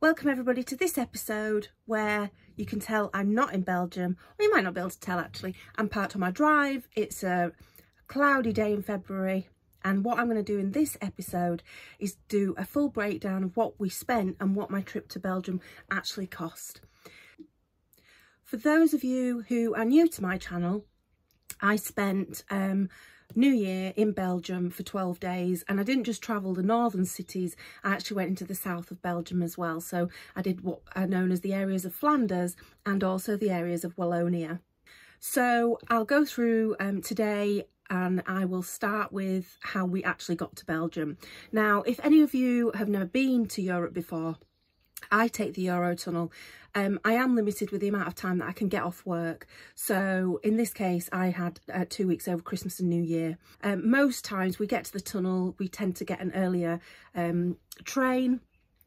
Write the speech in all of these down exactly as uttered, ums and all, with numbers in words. Welcome everybody to this episode where you can tell I'm not in Belgium, or you might not be able to tell actually. I'm parked on my drive, it's a cloudy day in February, and what I'm going to do in this episode is do a full breakdown of what we spent and what my trip to Belgium actually cost. For those of you who are new to my channel, I spent um, New Year in Belgium for twelve days, and I didn't just travel the northern cities, I actually went into the south of Belgium as well. So I did what are known as the areas of Flanders and also the areas of Wallonia. So I'll go through um, today, and I will start with how we actually got to Belgium. Now, if any of you have never been to Europe before, I take the Eurotunnel. Um, I am limited with the amount of time that I can get off work. So in this case, I had uh, two weeks over Christmas and New Year. Um, most times we get to the tunnel, we tend to get an earlier um, train,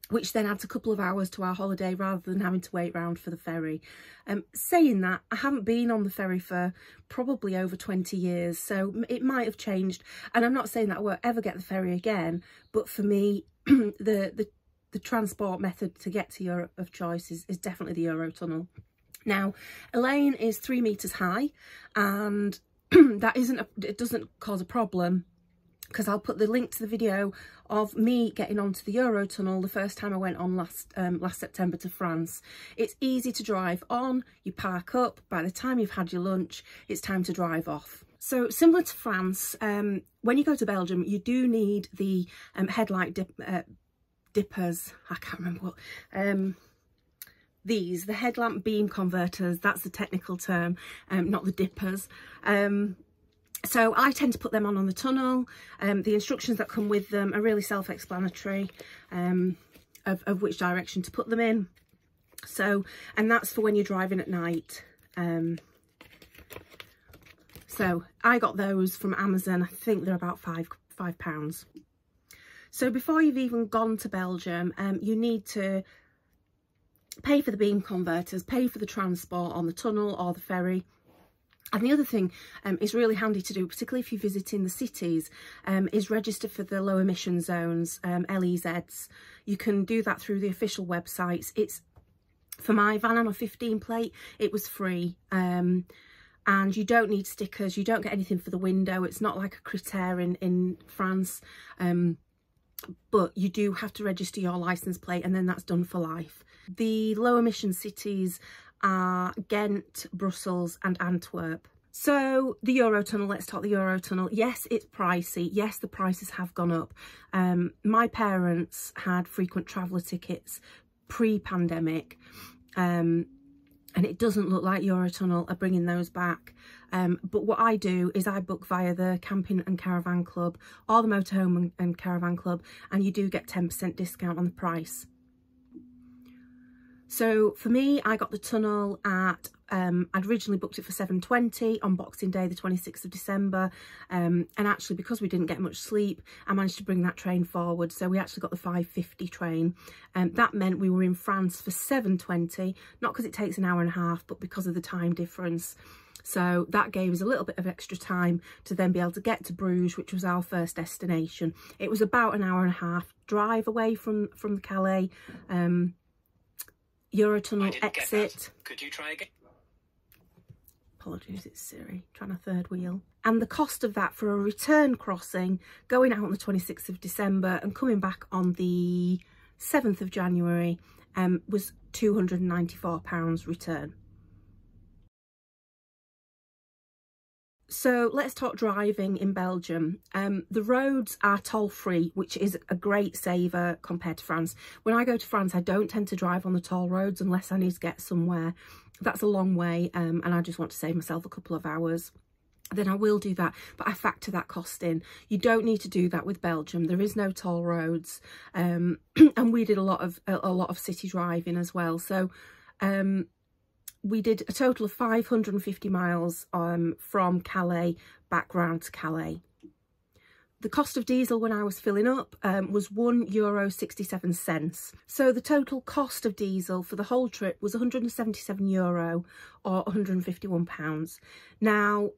which then adds a couple of hours to our holiday rather than having to wait around for the ferry. Um, saying that, I haven't been on the ferry for probably over twenty years, so it might have changed. And I'm not saying that I won't ever get the ferry again, but for me, the the The transport method to get to Europe of choice is, is definitely the Eurotunnel. Now, a lane is three metres high, and that isn't a, it doesn't cause a problem, because I'll put the link to the video of me getting onto the Eurotunnel the first time I went on last um, last September to France. It's easy to drive on, you park up, by the time you've had your lunch, it's time to drive off. So similar to France, um, when you go to Belgium, you do need the um, headlight dip, uh, dippers, I can't remember what, um, these, the headlamp beam converters, that's the technical term, um, not the dippers. Um, so I tend to put them on on the tunnel. Um, the instructions that come with them are really self-explanatory um, of, of which direction to put them in. So, and that's for when you're driving at night. Um, so I got those from Amazon, I think they're about five, five pounds. So before you've even gone to Belgium, um, you need to pay for the beam converters, pay for the transport on the tunnel or the ferry. And the other thing um, is really handy to do, particularly if you're visiting the cities, um, is register for the low emission zones, um, L E Zs. You can do that through the official websites. It's for my van on a fifteen plate, it was free. Um, And you don't need stickers, you don't get anything for the window. It's not like a Crit'Air in, in France. Um, But you do have to register your license plate, and then that's done for life. The low emission cities are Ghent, Brussels and Antwerp. So the Eurotunnel, let's talk the Eurotunnel. Yes, it's pricey. Yes, the prices have gone up. Um, my parents had frequent traveller tickets pre-pandemic, um, and it doesn't look like Eurotunnel are bringing those back. Um, but what I do is I book via the Camping and Caravan Club or the Motorhome and, and Caravan Club, and you do get ten percent discount on the price. So for me, I got the tunnel at, um, I'd originally booked it for seven twenty on Boxing Day, the twenty-sixth of December. Um, and actually, because we didn't get much sleep, I managed to bring that train forward. So we actually got the five fifty train. And um, that meant we were in France for seven twenty, not because it takes an hour and a half, but because of the time difference. So that gave us a little bit of extra time to then be able to get to Bruges, which was our first destination. It was about an hour and a half drive away from, from the Calais. Um, Eurotunnel exit. Could you try again? Apologies, it's Siri trying a third wheel. And the cost of that for a return crossing, going out on the twenty-sixth of December and coming back on the seventh of January, um, was two hundred and ninety-four pounds return. So let's talk driving in Belgium. Um, the roads are toll free, which is a great saver compared to France. When I go to France, I don't tend to drive on the toll roads unless I need to get somewhere. That's a long way, um, and I just want to save myself a couple of hours. Then I will do that, but I factor that cost in. You don't need to do that with Belgium. There is no toll roads, um, and we did a lot of a, a lot of city driving as well. So. Um, We did a total of five hundred and fifty miles um, from Calais back round to Calais. The cost of diesel when I was filling up um, was one euro sixty-seven cents. So the total cost of diesel for the whole trip was one hundred and seventy-seven euro or one hundred and fifty-one pounds. Now,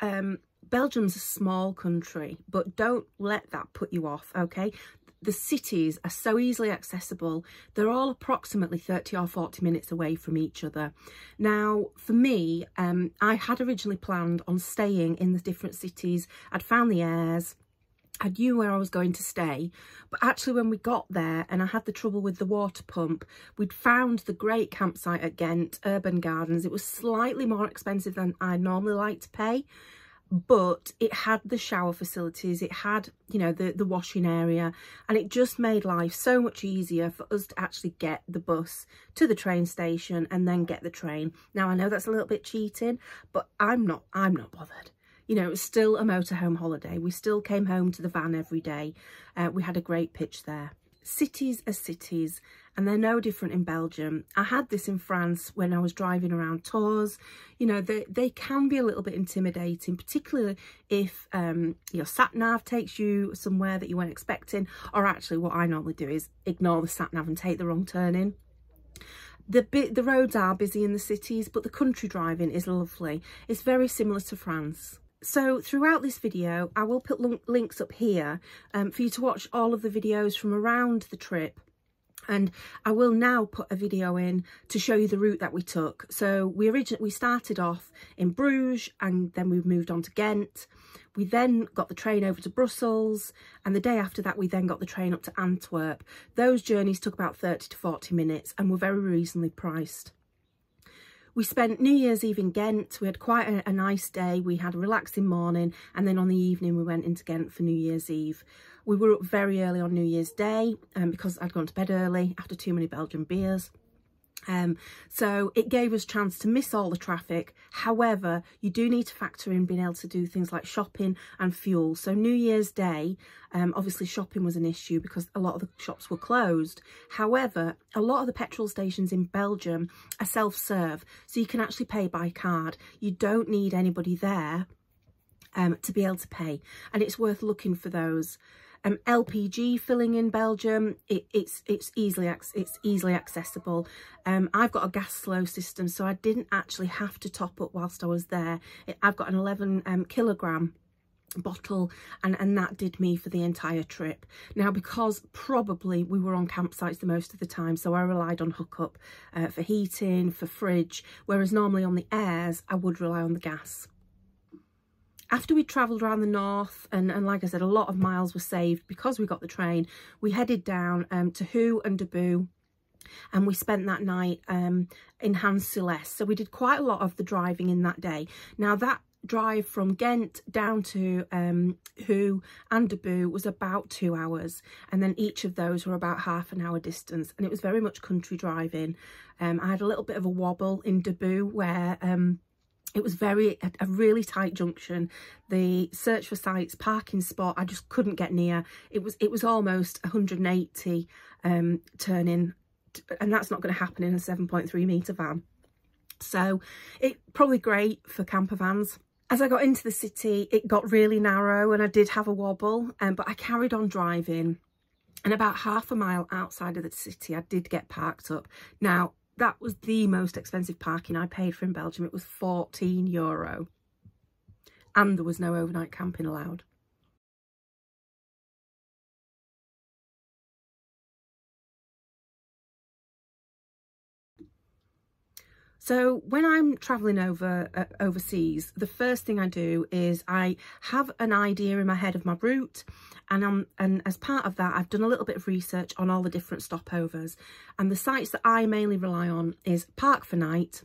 um, Belgium's a small country, but don't let that put you off, okay? the cities are so easily accessible. They're all approximately thirty or forty minutes away from each other. Now, for me, um, I had originally planned on staying in the different cities. I'd found the airs. I knew where I was going to stay, but actually when we got there and I had the trouble with the water pump, we'd found the great campsite at Ghent, Urban Gardens. It was slightly more expensive than I normally like to pay, but it had the shower facilities, it had, you know, the, the washing area, and it just made life so much easier for us to actually get the bus to the train station and then get the train. Now, I know that's a little bit cheating, but I'm not, I'm not bothered. You know, it was still a motorhome holiday. We still came home to the van every day. Uh, we had a great pitch there. Cities are cities, and they're no different in Belgium. I had this in France when I was driving around tours. You know, they, they can be a little bit intimidating, particularly if um, your sat-nav takes you somewhere that you weren't expecting. Or actually, what I normally do is ignore the sat-nav and take the wrong turn in. The, the roads are busy in the cities, but the country driving is lovely. It's very similar to France. So throughout this video, I will put links up here um, for you to watch all of the videos from around the trip. And I will now put a video in to show you the route that we took. So we originally we started off in Bruges, and then we moved on to Ghent. We then got the train over to Brussels, and the day after that we then got the train up to Antwerp. Those journeys took about thirty to forty minutes and were very reasonably priced. We spent New Year's Eve in Ghent. We had quite a, a nice day. We had a relaxing morning, and then on the evening we went into Ghent for New Year's Eve. We were up very early on New Year's Day um, because I'd gone to bed early after too many Belgian beers. Um, so it gave us a chance to miss all the traffic. However, you do need to factor in being able to do things like shopping and fuel. So New Year's Day, um, obviously shopping was an issue because a lot of the shops were closed. However, a lot of the petrol stations in Belgium are self-serve, so you can actually pay by card. You don't need anybody there um, to be able to pay, and it's worth looking for those. Um, L P G filling in Belgium, it, it's it's easily it's easily accessible. Um, I've got a gas slow system, so I didn't actually have to top up whilst I was there. It, I've got an eleven um, kilogram bottle, and and that did me for the entire trip. Now, because probably we were on campsites the most of the time, so I relied on hookup uh, for heating, for fridge, whereas normally on the airs I would rely on the gas. After we travelled around the north, and, and like I said, a lot of miles were saved because we got the train, we headed down um, to Huy and Durbuy, and we spent that night um, in Han-sur-Lesse. So we did quite a lot of the driving in that day. Now, that drive from Ghent down to um, Huy and Durbuy was about two hours, and then each of those were about half an hour distance, and it was very much country driving. Um, I had a little bit of a wobble in Durbuy where... Um, It was very, a really tight junction. The Search for Sites parking spot, I just couldn't get near. It was it was almost one hundred and eighty um, turning, and that's not going to happen in a seven point three metre van. So it probably great for camper vans. As I got into the city, it got really narrow and I did have a wobble, um, but I carried on driving. And about half a mile outside of the city, I did get parked up. Now, that was the most expensive parking I paid for in Belgium. It was fourteen euro, and there was no overnight camping allowed. So when I'm travelling over uh, overseas, the first thing I do is I have an idea in my head of my route, and I'm, and as part of that, I've done a little bit of research on all the different stopovers. And the sites that I mainly rely on is Park for Night,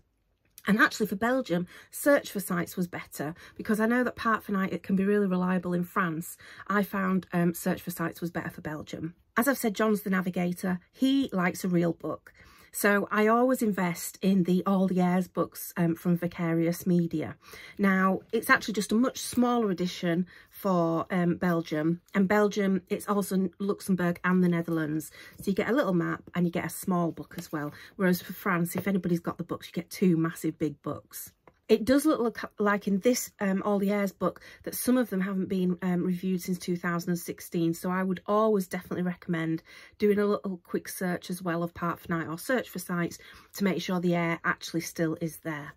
and actually for Belgium, Search for Sites was better, because I know that Park for Night, it can be really reliable in France. I found um, Search for Sites was better for Belgium. As I've said, John's the navigator. He likes a real book. So I always invest in the All the Airs books um, from Vicarious Media. Now, it's actually just a much smaller edition for um, Belgium. And Belgium, it's also Luxembourg and the Netherlands. So you get a little map and you get a small book as well. Whereas for France, if anybody's got the books, you get two massive big books. It does look like in this um, All the Airs book that some of them haven't been um, reviewed since two thousand sixteen. So I would always definitely recommend doing a little quick search as well of Park for Night or Search for Sites to make sure the air actually still is there.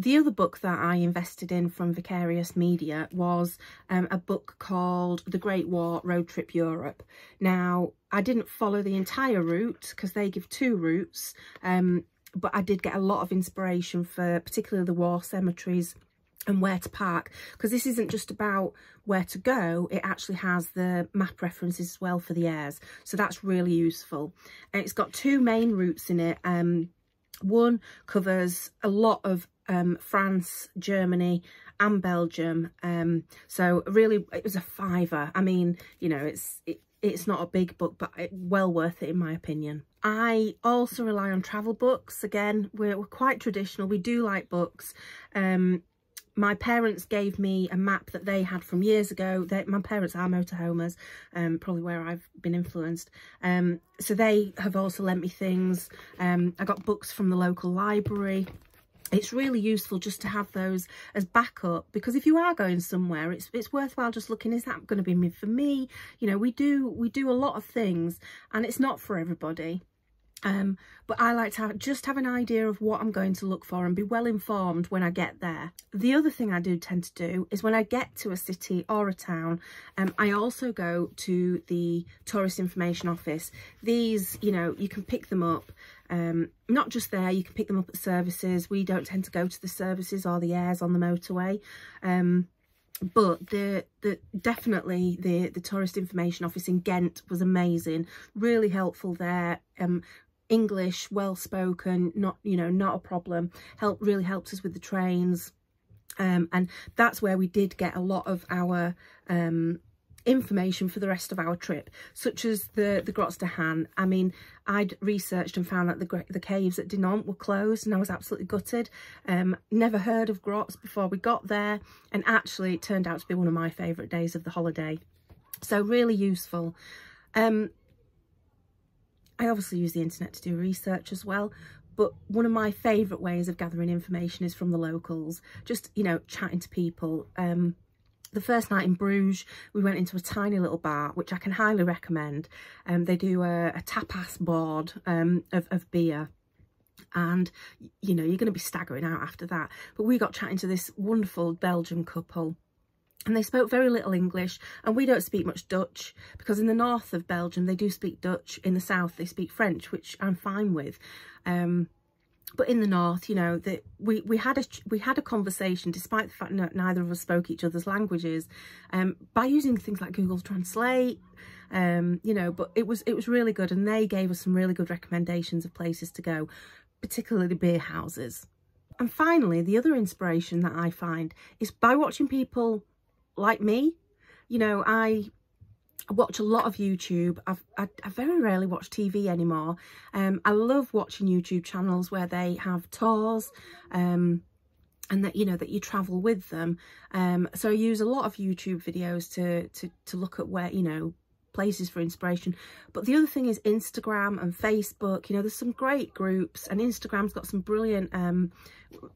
The other book that I invested in from Vicarious Media was um, a book called The Great War Road Trip Europe. Now, I didn't follow the entire route because they give two routes, um, but I did get a lot of inspiration for particularly the war cemeteries and where to park, because this isn't just about where to go, it actually has the map references as well for the airs. So that's really useful. And it's got two main routes in it. Um, one covers a lot of Um, France, Germany and Belgium, um, so really it was a fiver. I mean, you know, it's it, it's not a big book, but it, well worth it in my opinion. I also rely on travel books. Again, we're, we're quite traditional, we do like books. Um, my parents gave me a map that they had from years ago. They, my parents are motorhomers, um, probably where I've been influenced. Um, so they have also lent me things. Um, I got books from the local library. It's really useful just to have those as backup, because if you are going somewhere, it's it's worthwhile just looking, is that going to be for me? You know, we do we do a lot of things and it's not for everybody. Um, but I like to have, just have an idea of what I'm going to look for and be well informed when I get there. The other thing I do tend to do is when I get to a city or a town, um, I also go to the tourist information office. These, you know, you can pick them up, um, not just there, you can pick them up at services. We don't tend to go to the services or the airs on the motorway. Um, But the the definitely the the tourist information office in Ghent was amazing, really helpful there. Um, English, well spoken, not you know not a problem. Help really helps us with the trains, um, and that's where we did get a lot of our um, information for the rest of our trip, such as the the Grottes de Han. I mean, I'd researched and found that the the caves at Dinant were closed, and I was absolutely gutted. Um, never heard of grottes before we got there, and actually it turned out to be one of my favourite days of the holiday. So really useful. Um, I obviously use the internet to do research as well, but one of my favourite ways of gathering information is from the locals, just, you know, chatting to people. Um, The first night in Bruges, we went into a tiny little bar, which I can highly recommend. Um, they do a, a tapas board um, of, of beer, and, you know, you're going to be staggering out after that. But we got chatting to this wonderful Belgian couple, and they spoke very little English, and we don't speak much Dutch, because in the north of Belgium, they do speak Dutch. In the south, they speak French, which I'm fine with. Um, But in the north, you know, that we we had a we had a conversation, despite the fact that neither of us spoke each other's languages, um, by using things like Google Translate, um, you know. But it was it was really good, and they gave us some really good recommendations of places to go, particularly beer houses. And finally, the other inspiration that I find is by watching people like me. You know, I. I watch a lot of YouTube. I've, I, I very rarely watch T V anymore. Um, I love watching YouTube channels where they have tours um, and that, you know, that you travel with them. Um, so I use a lot of YouTube videos to, to, to look at where, you know, places for inspiration. But the other thing is Instagram and Facebook. You know, there's some great groups, and Instagram's got some brilliant um,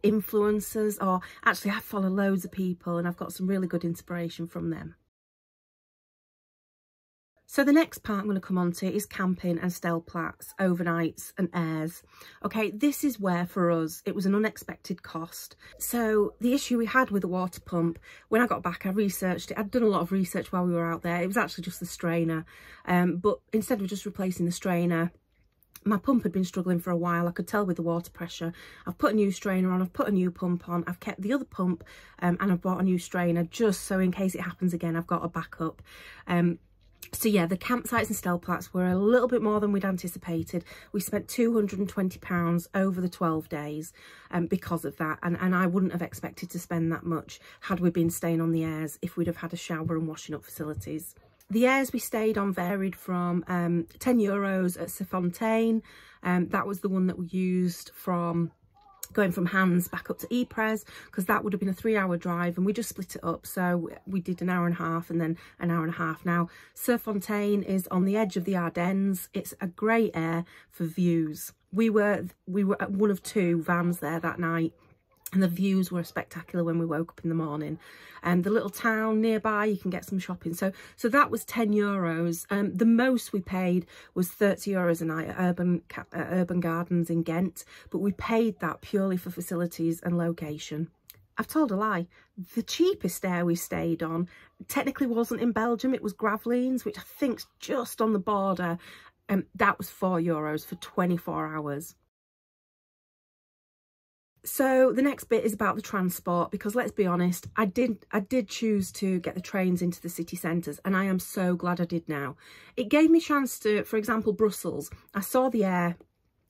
influencers, or actually I follow loads of people and I've got some really good inspiration from them. So the next part I'm going to come on to is camping and stelplats, overnights and airs. Okay, this is where for us it was an unexpected cost. So the issue we had with the water pump, when I got back I researched it. I'd done a lot of research while we were out there. It was actually just the strainer, um, but instead of just replacing the strainer, my pump had been struggling for a while. I could tell with the water pressure. I've put a new strainer on, I've put a new pump on, I've kept the other pump, um, and I've bought a new strainer just so in case it happens again I've got a backup. Um, So yeah, the campsites and stelplats were a little bit more than we'd anticipated. We spent two hundred and twenty pounds over the twelve days um, because of that. And, and I wouldn't have expected to spend that much had we been staying on the airs, if we'd have had a shower and washing up facilities. The airs we stayed on varied from um, ten euros at Cerfontaine. Um, that was the one that we used from going from Hans back up to Ypres, because that would have been a three hour drive and we just split it up. So we did an hour and a half and then an hour and a half. Now, Cerfontaine is on the edge of the Ardennes. It's a great air for views. We were, we were at one of two vans there that night. And the views were spectacular when we woke up in the morning. And the little town nearby, you can get some shopping. So so that was ten euros. Um, the most we paid was thirty euros a night at Urban, uh, Urban Gardens in Ghent. But we paid that purely for facilities and location. I've told a lie. The cheapest air we stayed on technically wasn't in Belgium. It was Gravelines, which I think's just on the border. And um, that was four euros for twenty-four hours. So the next bit is about the transport, because let's be honest, I did I did choose to get the trains into the city centres, and I am so glad I did now. It gave me a chance to, for example, Brussels. I saw the air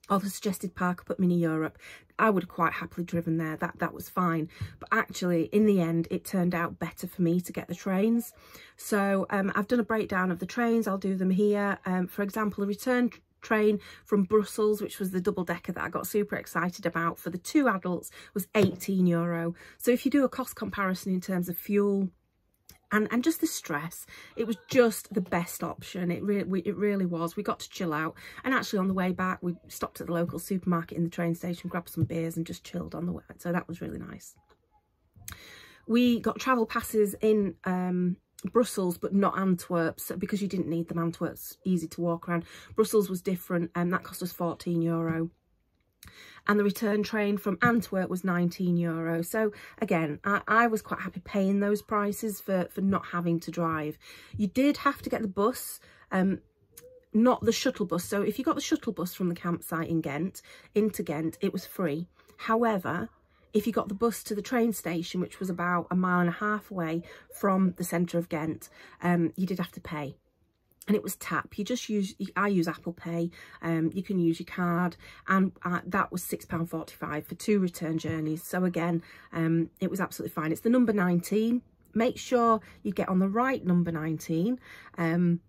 or the suggested park up at Mini Europe. I would have quite happily driven there. That, that was fine. But actually, in the end, it turned out better for me to get the trains. So um, I've done a breakdown of the trains. I'll do them here. Um, for example, a return train from Brussels, which was the double decker that I got super excited about, for the two adults was eighteen euro. So if you do a cost comparison in terms of fuel and and just the stress, it was just the best option. It really it really was. We got to chill out, and actually on the way back we stopped at the local supermarket in the train station, grabbed some beers and just chilled on the way. So that was really nice. We got travel passes in um Brussels, but not Antwerp, so, because you didn't need them. Antwerp's easy to walk around. Brussels was different, and that cost us fourteen euro. And the return train from Antwerp was nineteen euro. So again, I, I was quite happy paying those prices for, for not having to drive. You did have to get the bus, um, not the shuttle bus. So if you got the shuttle bus from the campsite in Ghent into Ghent, it was free. However, if you got the bus to the train station, which was about a mile and a half away from the centre of Ghent, um, you did have to pay. And it was tap. You just use, I use Apple Pay, um, you can use your card, and uh, that was six pounds forty-five for two return journeys. So again, um, it was absolutely fine. It's the number nineteen. Make sure you get on the right number nineteen. Um,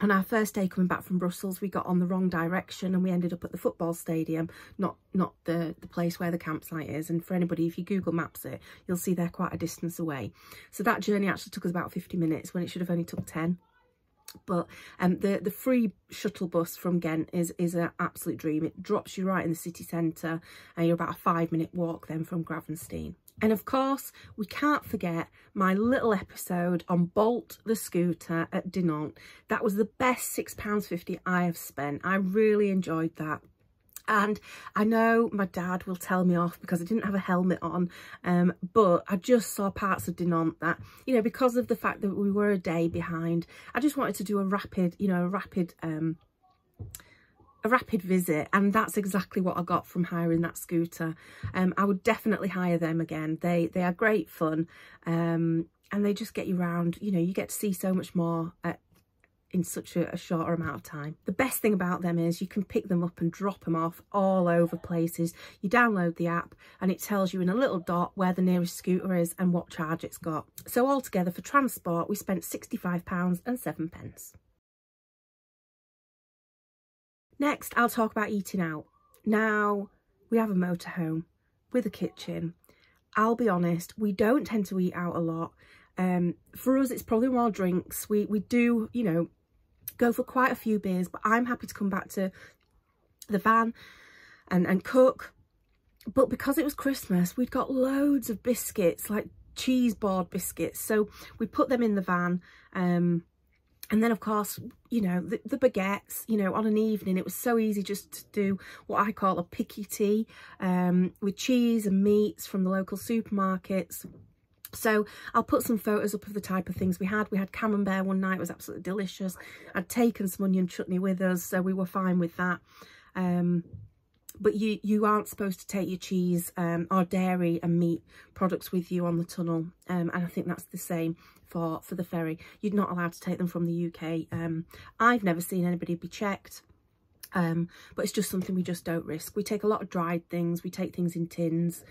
on our first day coming back from Brussels, we got on the wrong direction and we ended up at the football stadium, not not the the place where the campsite is. And for anybody, if you Google Maps it, you'll see they're quite a distance away. So that journey actually took us about fifty minutes when it should have only took ten. But um, the the free shuttle bus from Ghent is is an absolute dream. It drops you right in the city centre, and you're about a five minute walk then from Gravensteen. And of course, we can't forget my little episode on Bolt the scooter at Dinant. That was the best six pounds fifty I have spent. I really enjoyed that. And I know my dad will tell me off because I didn't have a helmet on, um, but I just saw parts of Dinant that, you know, because of the fact that we were a day behind, I just wanted to do a rapid, you know, a rapid... Um, A rapid visit, and that's exactly what I got from hiring that scooter. Um, I would definitely hire them again. They they are great fun, um, and they just get you around. You know, you get to see so much more at, in such a, a shorter amount of time. The best thing about them is you can pick them up and drop them off all over places. You download the app and it tells you in a little dot where the nearest scooter is and what charge it's got. So altogether for transport, we spent sixty-five pounds and seven pence. Next, I'll talk about eating out. Now, we have a motorhome with a kitchen. I'll be honest, we don't tend to eat out a lot. Um, for us, it's probably more drinks. We, we do, you know, go for quite a few beers, but I'm happy to come back to the van and, and cook. But because it was Christmas, we'd got loads of biscuits, like cheese board biscuits. So we put them in the van, um... and then, of course, you know, the, the baguettes, you know, on an evening, it was so easy just to do what I call a picky tea um, with cheese and meats from the local supermarkets. So I'll put some photos up of the type of things we had. We had camembert one night. It was absolutely delicious. I'd taken some onion chutney with us, so we were fine with that. Um, but you, you aren't supposed to take your cheese um, or dairy and meat products with you on the tunnel. Um, and I think that's the same for for the ferry. You're not allowed to take them from the U K. um I've never seen anybody be checked, um but it's just something we just don't risk. We take a lot of dried things, we take things in tins,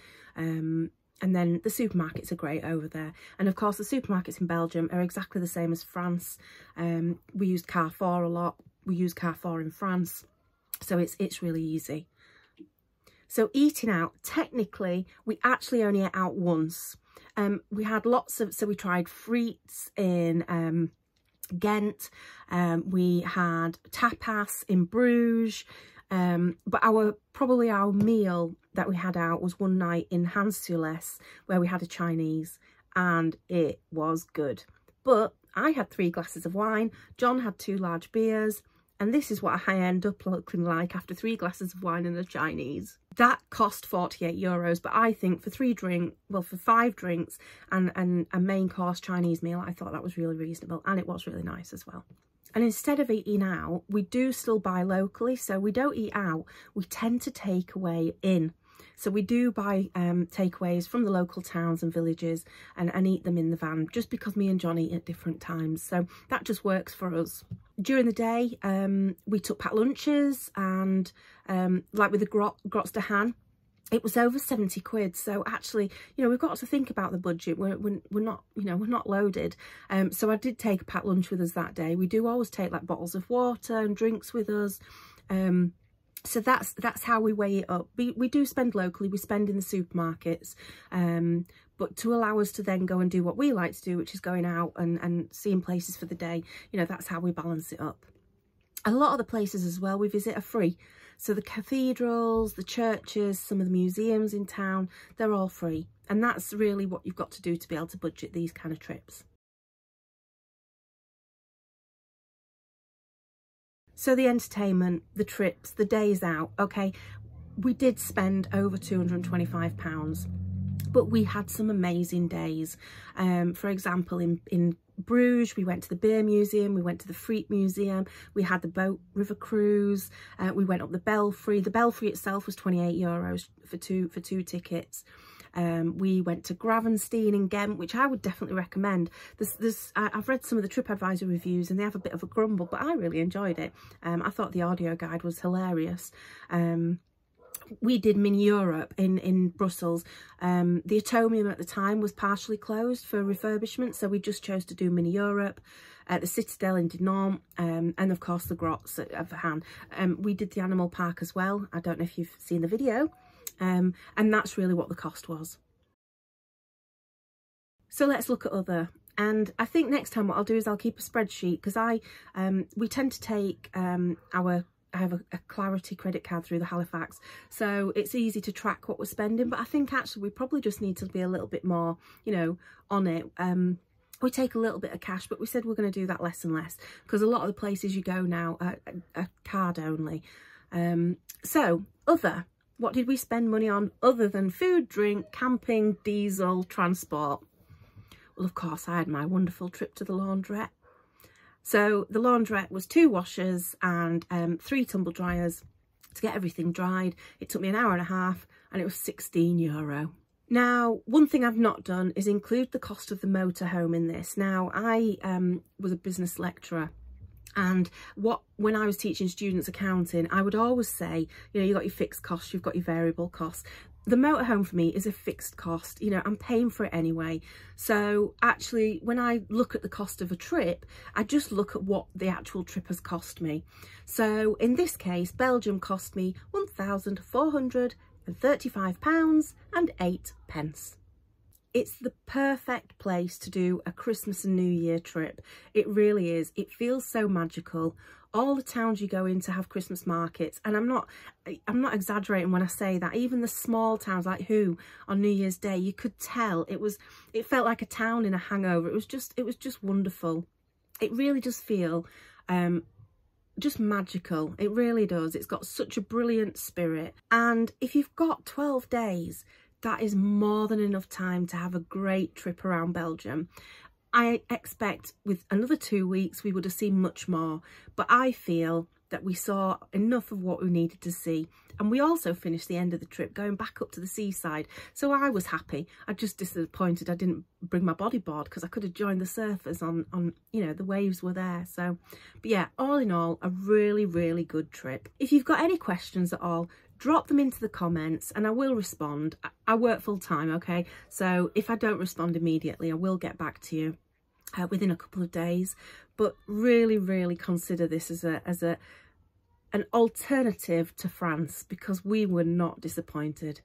um and then the supermarkets are great over there. And of course the supermarkets in Belgium are exactly the same as France. Um we used Carrefour a lot. We use Carrefour in France, so it's it's really easy. So eating out, technically we actually only ate out once. Um, we had lots of, so we tried frites in um, Ghent, um, we had tapas in Bruges, Um, but our probably our meal that we had out was one night in Han-sur-Lesse, where we had a Chinese, and it was good. But I had three glasses of wine, John had two large beers, and this is what I end up looking like after three glasses of wine and a Chinese. That cost forty-eight euros, but I think for three drink, well, for five drinks and, and a main course Chinese meal, I thought that was really reasonable, and it was really nice as well. And instead of eating out, we do still buy locally, so we don't eat out, we tend to take away in. So we do buy um, takeaways from the local towns and villages and, and eat them in the van, just because me and John eat at different times. So that just works for us. During the day, um, we took packed lunches, and um, like with the grot, Grottes de Han, it was over seventy quid. So actually, you know, we've got to think about the budget. We're, we're, we're not, you know, we're not loaded. Um, so I did take a packed lunch with us that day. We do always take like bottles of water and drinks with us. Um, so that's that's how we weigh it up. We, we do spend locally, we spend in the supermarkets, um, but to allow us to then go and do what we like to do, which is going out and, and seeing places for the day, you know, that's how we balance it up. A lot of the places as well we visit are free. So the cathedrals, the churches, some of the museums in town, they're all free. And that's really what you've got to do to be able to budget these kind of trips. So the entertainment, the trips, the days out, okay, we did spend over two hundred and twenty-five pounds, but we had some amazing days. Um, for example, in, in Bruges, we went to the Beer Museum, we went to the Friet Museum, we had the boat river cruise, uh, we went up the Belfry. The Belfry itself was twenty-eight euros for two for two tickets. Um, we went to Gravensteen in Ghent, which I would definitely recommend. This, this, I, I've read some of the TripAdvisor reviews and they have a bit of a grumble, but I really enjoyed it. Um, I thought the audio guide was hilarious. Um, we did Mini Europe in, in Brussels. Um, the Atomium at the time was partially closed for refurbishment, so we just chose to do Mini Europe. Uh, the Citadel in Dinant, um, and of course the Grottes of Han. Um, we did the Animal Park as well. I don't know if you've seen the video. Um, and that's really what the cost was. So let's look at other. And I think next time what I'll do is I'll keep a spreadsheet, because I um, we tend to take um, our, I have a, a Clarity credit card through the Halifax, so it's easy to track what we're spending. But I think actually we probably just need to be a little bit more, you know, on it. Um, we take a little bit of cash, but we said we're going to do that less and less, because a lot of the places you go now are, are card only. Um, so other. What did we spend money on other than food, drink, camping, diesel, transport? Well, of course, I had my wonderful trip to the laundrette. So the laundrette was two washers and um, three tumble dryers to get everything dried. It took me an hour and a half and it was sixteen euro. Now, one thing I've not done is include the cost of the motorhome in this. Now, I um, was a business lecturer. And what when I was teaching students accounting, I would always say, you know, you've got your fixed costs, you've got your variable costs. The motorhome for me is a fixed cost. You know, I'm paying for it anyway. So actually, when I look at the cost of a trip, I just look at what the actual trip has cost me. So in this case, Belgium cost me one thousand four hundred and thirty-five pounds and eight pence. It's the perfect place to do a Christmas and New Year trip. It really is. It feels so magical. All the towns you go into have Christmas markets. And I'm not I'm not exaggerating when I say that. Even the small towns like Huy on New Year's Day, you could tell it was it felt like a town in a hangover. It was just it was just wonderful. It really does feel um just magical. It really does. It's got such a brilliant spirit. And if you've got twelve days, that is more than enough time to have a great trip around Belgium. I expect with another two weeks, we would have seen much more, but I feel that we saw enough of what we needed to see. And we also finished the end of the trip going back up to the seaside. So I was happy. I'm just disappointed I didn't bring my bodyboard, because I could have joined the surfers on, on, you know, the waves were there. So, but yeah, all in all, a really, really good trip. If you've got any questions at all, drop them into the comments and I will respond. I work full time, okay? So if I don't respond immediately, I will get back to you uh, within a couple of days. But really, really consider this as a as a an alternative to France, because we were not disappointed.